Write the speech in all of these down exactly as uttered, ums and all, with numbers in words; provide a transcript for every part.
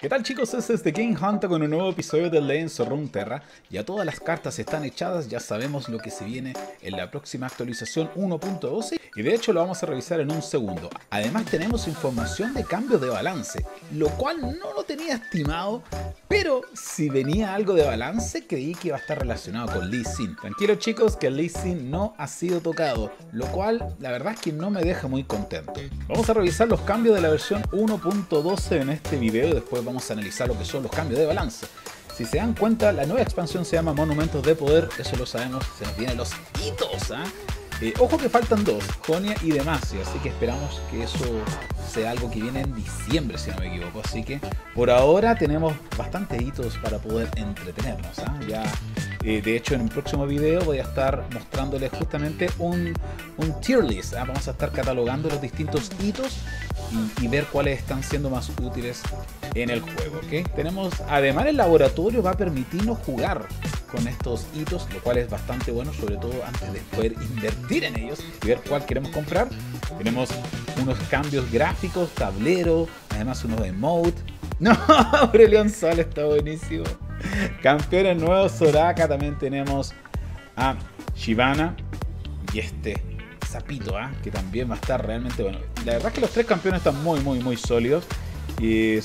¿Qué tal chicos? Este es TheGameHuntah con un nuevo episodio de Legends of Runeterra. Ya todas las cartas están echadas, ya sabemos lo que se viene en la próxima actualización uno punto doce y de hecho lo vamos a revisar en un segundo. Además tenemos información de cambio de balance, lo cual no lo tenía estimado, pero si venía algo de balance creí que iba a estar relacionado con Lee Sin. Tranquilo chicos, que Lee Sin no ha sido tocado, lo cual la verdad es que no me deja muy contento. Vamos a revisar los cambios de la versión uno punto doce en este video y después vamos a analizar lo que son los cambios de balance. Si se dan cuenta, la nueva expansión se llama Monumentos de Poder, eso lo sabemos, se nos vienen los hitos, ¿eh? Eh, ojo que faltan dos, Jonia y Demacia, así que esperamos que eso sea algo que viene en diciembre, si no me equivoco. Así que por ahora tenemos bastantes hitos para poder entretenernos, ¿eh? Ya, eh, de hecho en un próximo video voy a estar mostrándoles justamente un, un tier list, ¿eh? Vamos a estar catalogando los distintos hitos y, y ver cuáles están siendo más útiles en el juego, ¿okay? Tenemos, además el laboratorio va a permitirnos jugar con estos hitos, lo cual es bastante bueno, sobre todo antes de poder invertir en ellos y ver cuál queremos comprar. Tenemos unos cambios gráficos, tablero, además unos emotes. No, Aurelion Sol está buenísimo. Campeones nuevos, Soraka. También tenemos a Shyvana y este sapito, ¿eh? Que también va a estar realmente bueno. La verdad es que los tres campeones están muy, muy, muy sólidos. Y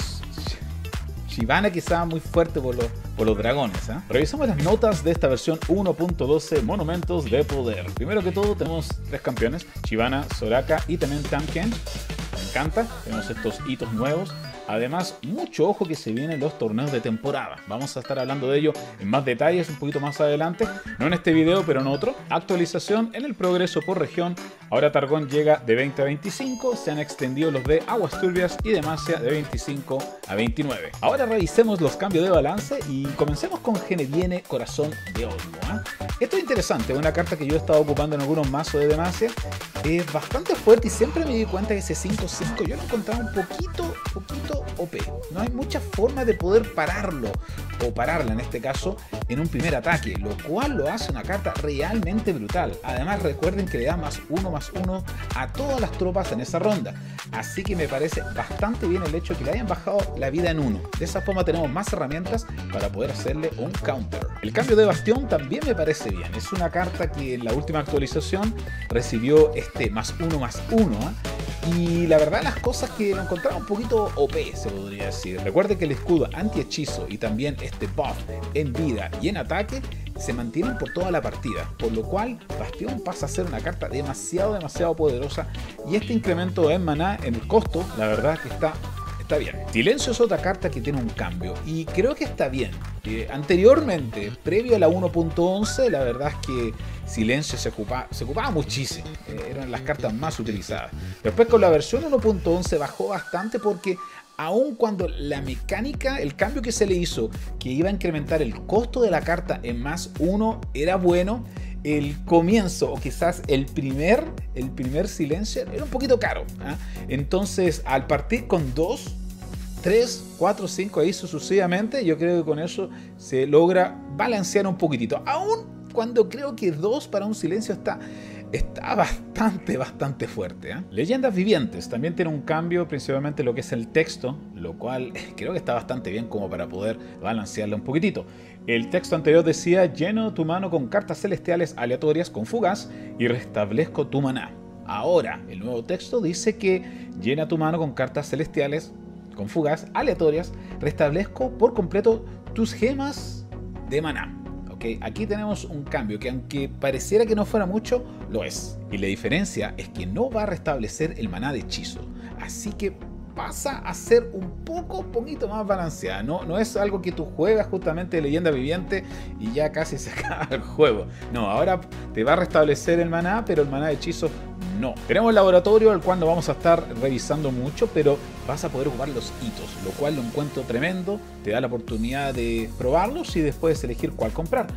Shyvana quizá muy fuerte por los, por los dragones, ¿eh? Revisamos las notas de esta versión uno punto doce Monumentos de Poder. Primero que todo tenemos tres campeones, Shyvana, Soraka y también Tanken. Me encanta, tenemos estos hitos nuevos. Además, mucho ojo que se vienen los torneos de temporada. Vamos a estar hablando de ello en más detalles un poquito más adelante. No en este video, pero en otro. Actualización en el progreso por región. Ahora Targón llega de veinte a veinticinco. Se han extendido los de Aguas Turbias y Demacia de veinticinco a veintinueve. Ahora revisemos los cambios de balance y comencemos con Geneviene Corazón de Olmo, ¿eh? Esto es interesante, una carta que yo he estado ocupando en algunos mazos de Demacia. Es bastante fuerte y siempre me di cuenta que ese cinco cinco yo lo encontraba un poquito, poquito O P. No hay mucha forma de poder pararlo o pararla en este caso en un primer ataque, lo cual lo hace una carta realmente brutal. Además recuerden que le da más uno más uno a todas las tropas en esa ronda, así que me parece bastante bien el hecho que le hayan bajado la vida en uno. De esa forma tenemos más herramientas para poder hacerle un counter. El cambio de bastión también me parece bien, es una carta que en la última actualización recibió este más uno más uno, ¿eh? Y la verdad las cosas que lo encontraba un poquito O P, se podría decir. Recuerde que el escudo anti-hechizo y también este buff en vida y en ataque se mantienen por toda la partida, por lo cual bastión pasa a ser una carta demasiado, demasiado poderosa. Y este incremento en maná, en el costo, la verdad que está, está bien. Silencio es otra carta que tiene un cambio y creo que está bien. Eh, anteriormente, previo a la uno punto once, la verdad es que Silencio se ocupaba, se ocupaba muchísimo, eh, eran las cartas más utilizadas. Después con la versión uno punto once bajó bastante porque aun cuando la mecánica, el cambio que se le hizo, que iba a incrementar el costo de la carta en más uno, era bueno, el comienzo o quizás el primer, el primer Silencio era un poquito caro, ¿eh? Entonces al partir con dos, tres, cuatro, cinco ahí sucesivamente, yo creo que con eso se logra balancear un poquitito, aún cuando creo que dos para un Silencio está, está bastante, bastante fuerte, ¿eh? Leyendas vivientes también tiene un cambio, principalmente lo que es el texto, lo cual creo que está bastante bien como para poder balancearlo un poquitito. El texto anterior decía: lleno tu mano con cartas celestiales aleatorias con fugaz y restablezco tu maná. Ahora el nuevo texto dice que llena tu mano con cartas celestiales con fugas aleatorias, restablezco por completo tus gemas de maná. Okay, aquí tenemos un cambio que aunque pareciera que no fuera mucho, lo es. Y la diferencia es que no va a restablecer el maná de hechizo, así que pasa a ser un poco, poquito más balanceada. No, no es algo que tú juegas justamente de Leyenda Viviente y ya casi se acaba el juego. No, ahora te va a restablecer el maná, pero el maná de hechizo no. Tenemos el laboratorio, al cual no vamos a estar revisando mucho, pero vas a poder ocupar los hitos, lo cual lo encuentro tremendo. Te da la oportunidad de probarlos y después elegir cuál comprar.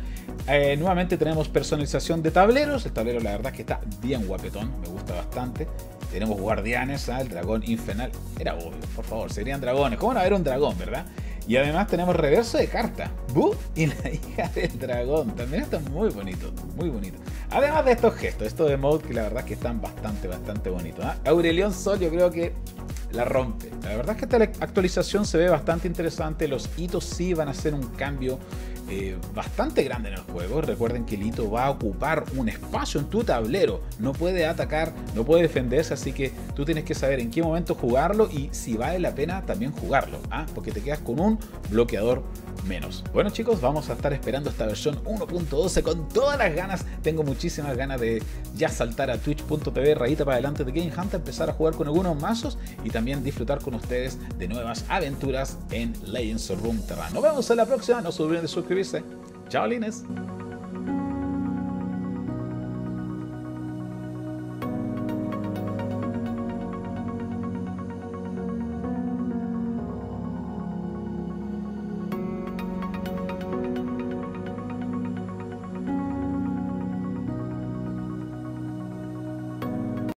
Eh, nuevamente tenemos personalización de tableros. El tablero la verdad es que está bien guapetón, me gusta bastante. Tenemos guardianes, ¿eh? El dragón infernal, era obvio, por favor, serían dragones. ¿Cómo no haber un dragón, verdad? Y además tenemos reverso de carta, Boo y la hija del dragón, también está muy bonito, muy bonito. Además de estos gestos, estos emotes que la verdad es que están bastante, bastante bonitos, ¿eh? Aurelion Sol yo creo que la rompe. La verdad es que esta actualización se ve bastante interesante. Los hitos sí van a hacer un cambio eh, bastante grande en el juego. Recuerden que el hito va a ocupar un espacio en tu tablero. No puede atacar, no puede defenderse, así que tú tienes que saber en qué momento jugarlo y si vale la pena también jugarlo, ¿ah? Porque te quedas con un bloqueador menos. Bueno chicos, vamos a estar esperando esta versión uno punto doce con todas las ganas. Tengo muchísimas ganas de ya saltar a twitch punto tv, rayita para adelante de TheGameHuntah, empezar a jugar con algunos mazos y también disfrutar con ustedes de nuevas aventuras en Legends of Runeterra. Nos vemos en la próxima, no se olviden de suscribirse. Chao, Lines.